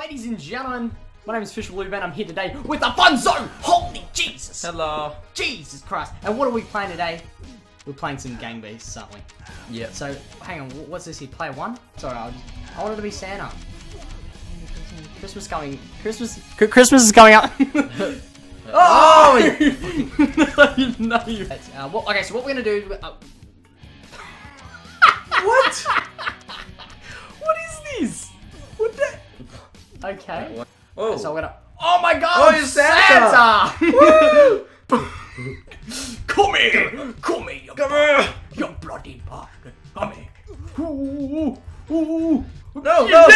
Ladies and gentlemen, my name is Fish Blue Ben. I'm here today with the Funzo! Holy Jesus! Hello! Jesus Christ! And what are we playing today? We're playing some Gang Beasts, aren't we? Yeah. So, hang on, what's this here? Player 1? Sorry, I wanted to be Santa. Christmas is coming up! Oh! No, you... okay, so what we're gonna do... What? What is this? What the... Okay. Wait, oh. So I'm gonna... Oh my god! Oh, it's Santa! Woo! Come here! Come here! You bloody bastard! Come here! Ooh. No! No!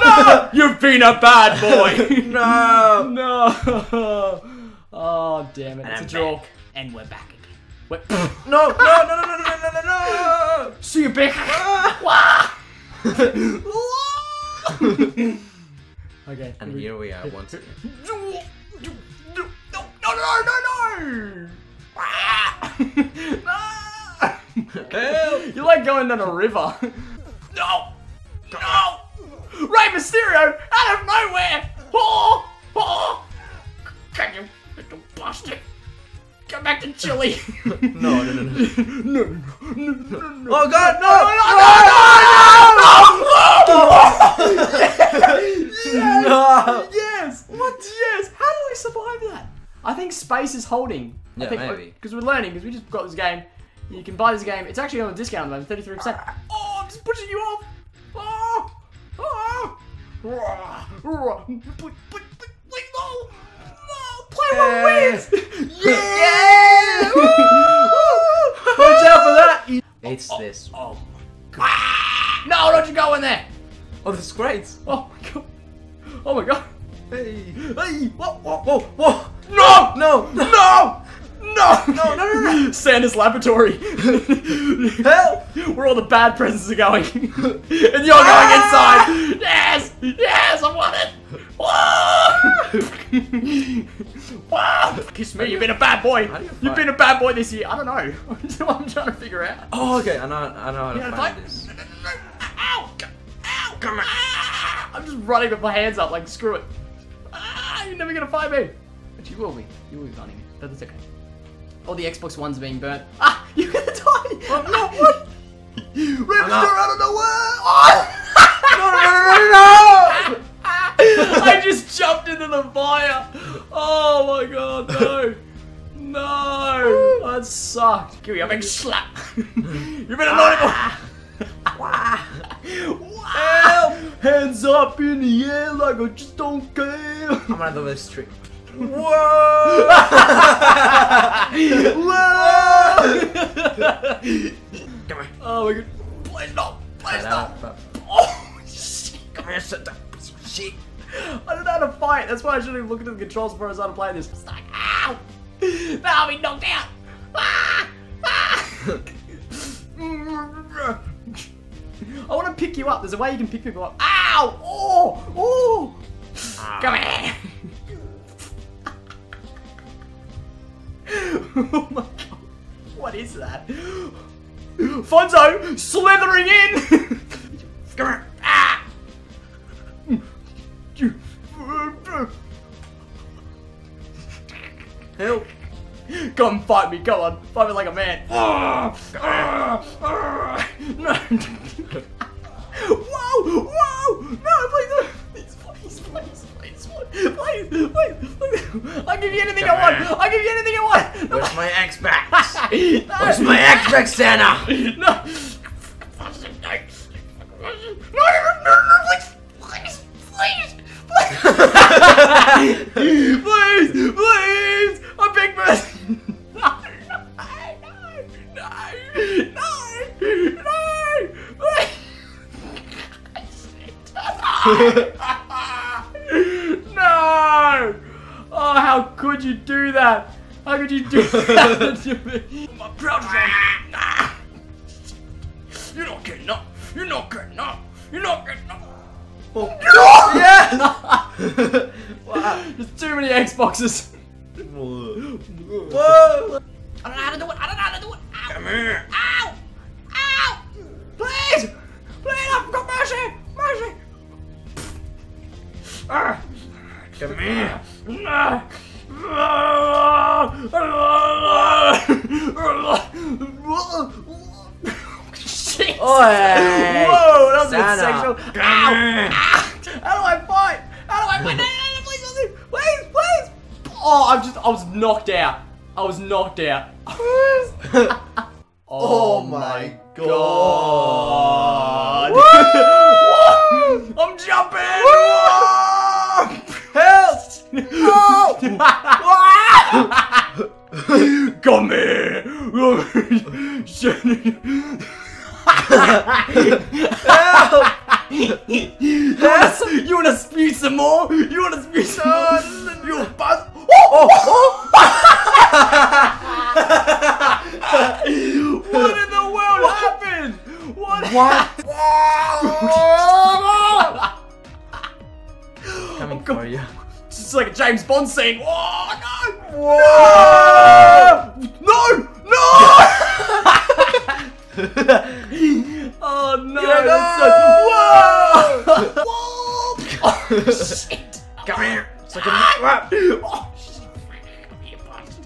No! You've been a bad boy! No! No! Oh, damn it! It's a draw, and we're back again. We're... No! No! No! No! No! No! No! See you, bitch! Okay. And here we are once again. No! No! You're like going down a river. No! No! Rey Mysterio out of nowhere! Oh! Oh! Can you little bastard? Go back to Chile! No. No. Oh god, no! No! Yes! No. Yes! What? Yes! How do we survive that? I think space is holding. Yeah, I think maybe. Because we're learning, because we just got this game. You can buy this game. It's actually on a discount at the moment, 33%. Oh, I'm just pushing you off. Oh! Oh! No! Play one wins! Yeah! Watch out for that! It's this. Oh my god. No, don't you go in there! Oh, this is great. Oh my god. Oh my god. Hey! Hey! Whoa! No! No! No! No! No! Santa's laboratory. Help! Where all the bad presents are going. And you're going inside! Yes! Yes! I want it! Whoa! Wow! Kiss me, you've been a bad boy! You've been a bad boy this year. I don't know. That's what I'm trying to figure out. Oh, okay. I know how to fight this. No. Ow! Ow! Come on! I'm just running with my hands up like, screw it. Ah, you're never gonna find me. But you will be. You will be running. That's okay. All the Xbox One's being burnt. Ah, you're gonna die. Oh, no, what? Raptor out of the world. Oh. No. I just jumped into the fire. Oh my god, no. No. That sucked. Give me a big slap. You better not even... Wow. Hands up in the air like I just don't care. I'm gonna do this trick. Whoa! Whoa! Come here. Oh my god. Please no! Please no! Oh shit! Come here, shut up. Shit. I don't know how to fight. That's why I shouldn't even look into the controls before I started playing this. It's like, ow! Now I'll be knocked out! Ah! Ah! I want to pick you up. There's a way you can pick people up. Ow! Oh! Oh! Come here! Oh my god. What is that? Funzo slithering in! Come here. Ah! Help. Come fight me. Go on. Fight me like a man. No. Whoa! Whoa! No, please don't. Please. I'll give you anything I want. I'll give you anything I want. Where's my Xbox? No. Where's my Xbox, Santa? No. Please. Please. I'm big person. No. No! Oh, how could you do that? How could you do that to me? My proud friend. You're not getting up. You're not getting up. You're not getting up. Oh, no! Yes! Wow. There's too many Xboxes. Whoa! I don't know how to do it. Ow. Come here. Ow! Ow! Please! Please! I've got mercy! Come here. Shit. Hey. Whoa, that was sexual. Ow. How do I fight? How do I fight? No, please, please, please. Oh, I was knocked out. I was knocked out. Oh my god. I'm jumping. Help. Come here. Help. You wanna spew some more? You wanna spew some more? You buzz. What in the world happened? What? Coming for you. It's like a James Bond scene. Oh no! No! No! Oh no! It's like, whoa! Oh shit! Come here! It's like a oh shit! Come here, bastard!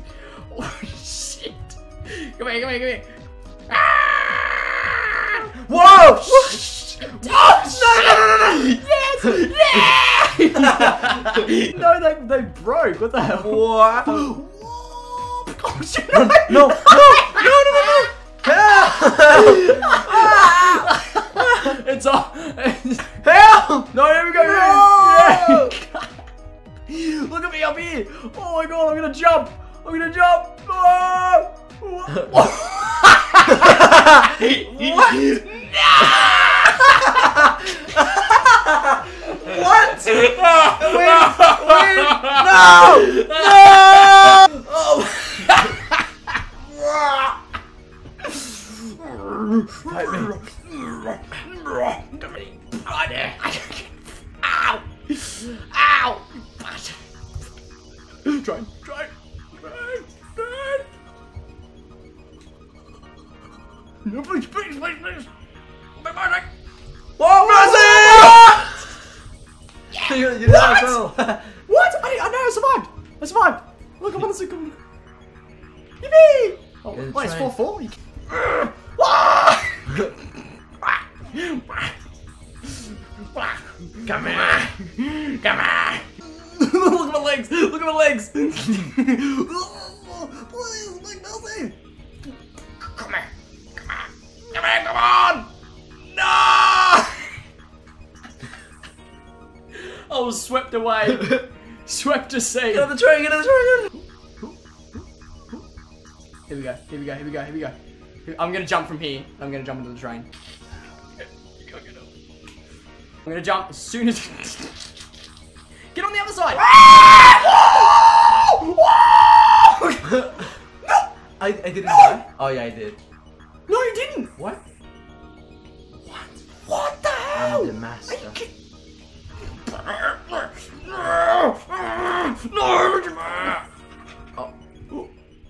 Oh shit! Come here! Come here! Come here! Ah! Whoa! Shit! Oh, no! No! No! No! Yes! Yeah! No! They broke. What the hell? What? Oh shit! No! No! No! No! No! Help! It's all. Help! No, here we go. No! Yeah. Look at me up here. Oh my god, I'm gonna jump. I'm gonna jump. Oh. What? No! What? Wait, wait. No! No! Get on the train, get on the train! Here we go, here we go, here we go, here we go. I'm gonna jump from here. I'm gonna jump into the train. I'm gonna jump as soon as. Get on the other side! No! I didn't die. Oh, yeah, I did. No, you didn't! What? What? What the hell? I'm the master. No! Oh.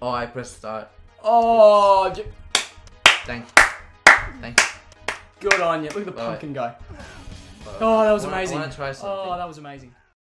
Oh, I pressed start. Oh! Thanks. Thanks. Good on you. Look at the pumpkin guy. Oh, that was amazing. I wanna try something. Oh, that was amazing.